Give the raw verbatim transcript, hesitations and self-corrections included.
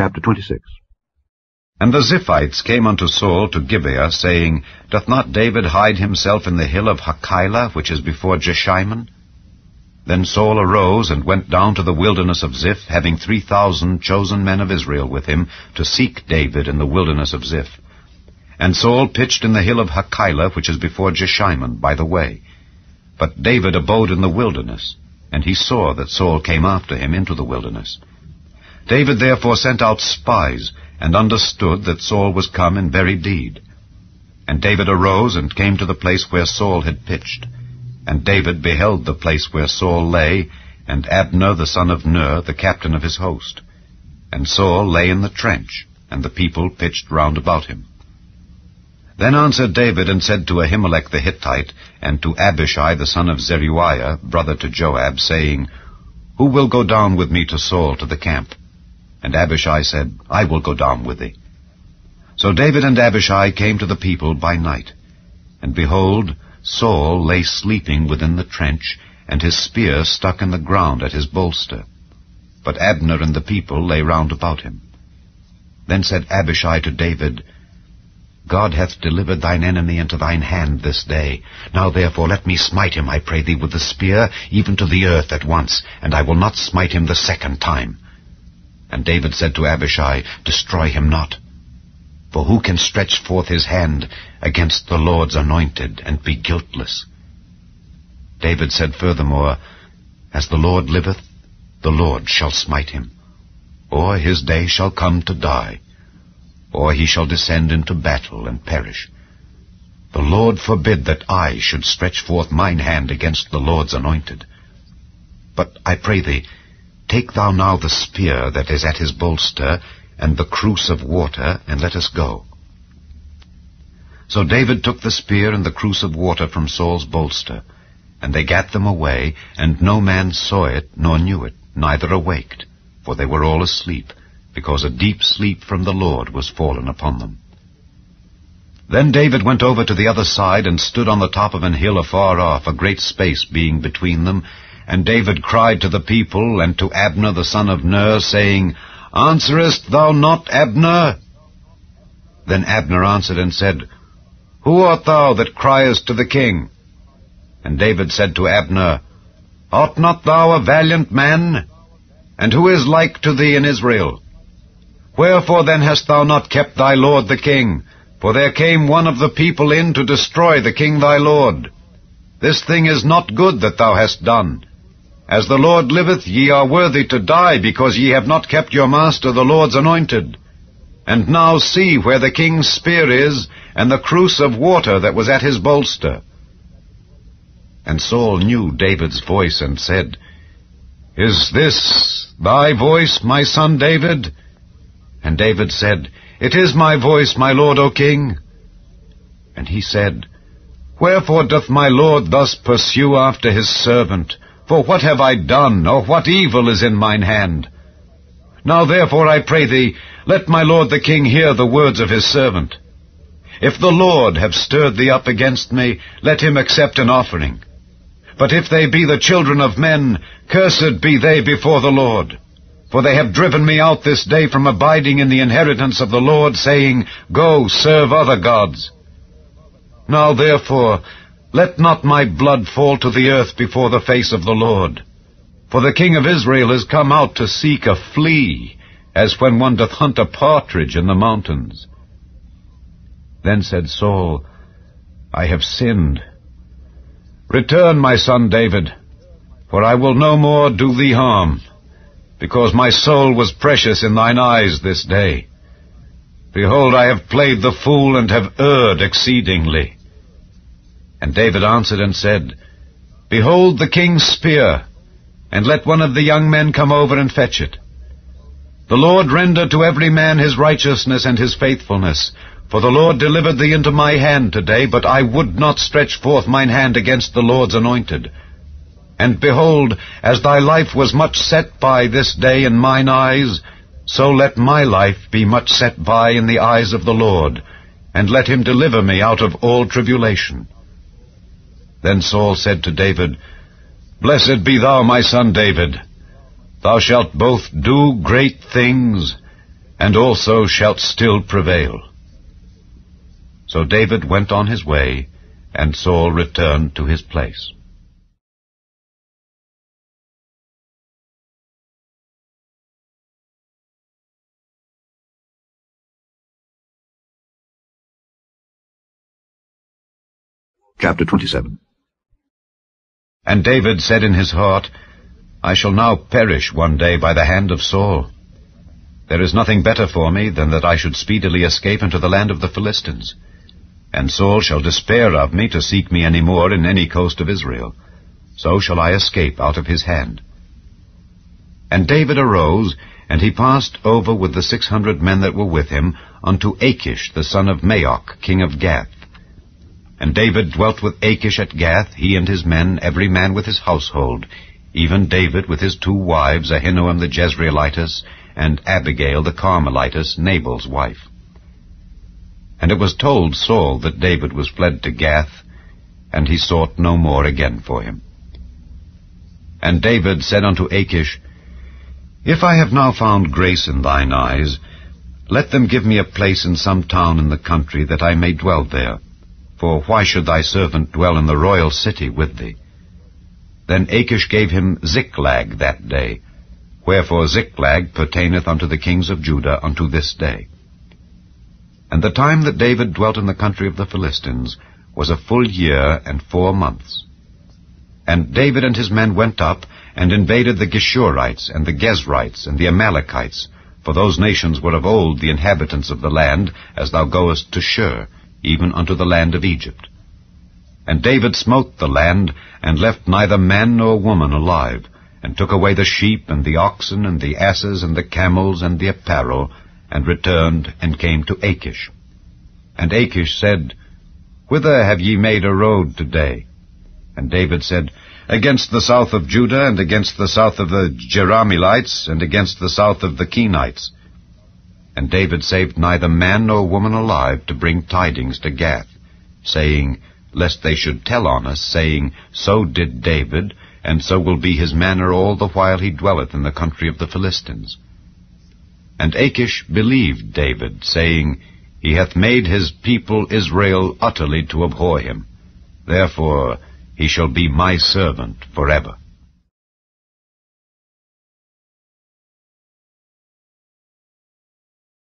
Chapter twenty-six. And the Ziphites came unto Saul to Gibeah, saying, Doth not David hide himself in the hill of Hakailah, which is before Jeshimon? Then Saul arose and went down to the wilderness of Ziph, having three thousand chosen men of Israel with him, to seek David in the wilderness of Ziph. And Saul pitched in the hill of Hakailah, which is before Jeshimon, by the way. But David abode in the wilderness, and he saw that Saul came after him into the wilderness. David therefore sent out spies, and understood that Saul was come in very deed. And David arose and came to the place where Saul had pitched. And David beheld the place where Saul lay, and Abner the son of Ner, the captain of his host. And Saul lay in the trench, and the people pitched round about him. Then answered David and said to Ahimelech the Hittite, and to Abishai the son of Zeruiah, brother to Joab, saying, Who will go down with me to Saul to the camp? And Abishai said, I will go down with thee. So David and Abishai came to the people by night. And behold, Saul lay sleeping within the trench, and his spear stuck in the ground at his bolster. But Abner and the people lay round about him. Then said Abishai to David, God hath delivered thine enemy into thine hand this day. Now therefore let me smite him, I pray thee, with the spear, even to the earth at once, and I will not smite him the second time. And David said to Abishai, Destroy him not. For who can stretch forth his hand against the Lord's anointed, and be guiltless? David said furthermore, As the Lord liveth, the Lord shall smite him, or his day shall come to die, or he shall descend into battle and perish. The Lord forbid that I should stretch forth mine hand against the Lord's anointed. But I pray thee, take thou now the spear that is at his bolster, and the cruse of water, and let us go. So David took the spear and the cruse of water from Saul's bolster, and they gat them away, and no man saw it, nor knew it, neither awaked, for they were all asleep, because a deep sleep from the Lord was fallen upon them. Then David went over to the other side, and stood on the top of an hill afar off, a great space being between them, and David cried to the people, and to Abner the son of Ner, saying, Answerest thou not, Abner? Then Abner answered and said, Who art thou that criest to the king? And David said to Abner, Art not thou a valiant man? And who is like to thee in Israel? Wherefore then hast thou not kept thy lord the king? For there came one of the people in to destroy the king thy lord. This thing is not good that thou hast done. As the Lord liveth, ye are worthy to die, because ye have not kept your master the Lord's anointed. And now see where the king's spear is, and the cruse of water that was at his bolster. And Saul knew David's voice, and said, Is this thy voice, my son David? And David said, It is my voice, my lord, O king. And he said, Wherefore doth my lord thus pursue after his servant? For what have I done, or what evil is in mine hand? Now therefore, I pray thee, let my lord the king hear the words of his servant. If the Lord have stirred thee up against me, let him accept an offering. But if they be the children of men, cursed be they before the Lord. For they have driven me out this day from abiding in the inheritance of the Lord, saying, Go, serve other gods. Now therefore, let not my blood fall to the earth before the face of the Lord. For the king of Israel is come out to seek a flea, as when one doth hunt a partridge in the mountains. Then said Saul, I have sinned. Return, my son David, for I will no more do thee harm, because my soul was precious in thine eyes this day. Behold, I have played the fool, and have erred exceedingly. And David answered and said, Behold the king's spear, and let one of the young men come over and fetch it. The Lord render to every man his righteousness and his faithfulness. For the Lord delivered thee into my hand today, but I would not stretch forth mine hand against the Lord's anointed. And behold, as thy life was much set by this day in mine eyes, so let my life be much set by in the eyes of the Lord, and let him deliver me out of all tribulation. Then Saul said to David, Blessed be thou, my son David. Thou shalt both do great things, and also shalt still prevail. So David went on his way, and Saul returned to his place. Chapter twenty-seven. And David said in his heart, I shall now perish one day by the hand of Saul. There is nothing better for me than that I should speedily escape into the land of the Philistines. And Saul shall despair of me to seek me any more in any coast of Israel. So shall I escape out of his hand. And David arose, and he passed over with the six hundred men that were with him unto Achish the son of Maoch, king of Gath. And David dwelt with Achish at Gath, he and his men, every man with his household, even David with his two wives, Ahinoam the Jezreelitess, and Abigail the Carmelitess, Nabal's wife. And it was told Saul that David was fled to Gath, and he sought no more again for him. And David said unto Achish, If I have now found grace in thine eyes, let them give me a place in some town in the country, that I may dwell there. For why should thy servant dwell in the royal city with thee? Then Achish gave him Ziklag that day, wherefore Ziklag pertaineth unto the kings of Judah unto this day. And the time that David dwelt in the country of the Philistines was a full year and four months. And David and his men went up, and invaded the Geshurites, and the Gezrites, and the Amalekites, for those nations were of old the inhabitants of the land, as thou goest to Shur, even unto the land of Egypt. And David smote the land, and left neither man nor woman alive, and took away the sheep, and the oxen, and the asses, and the camels, and the apparel, and returned, and came to Achish. And Achish said, Whither have ye made a road today? And David said, Against the south of Judah, and against the south of the Jerahmeelites, and against the south of the Kenites. And David saved neither man nor woman alive to bring tidings to Gath, saying, Lest they should tell on us, saying, So did David, and so will be his manner all the while he dwelleth in the country of the Philistines. And Achish believed David, saying, He hath made his people Israel utterly to abhor him. Therefore he shall be my servant forever.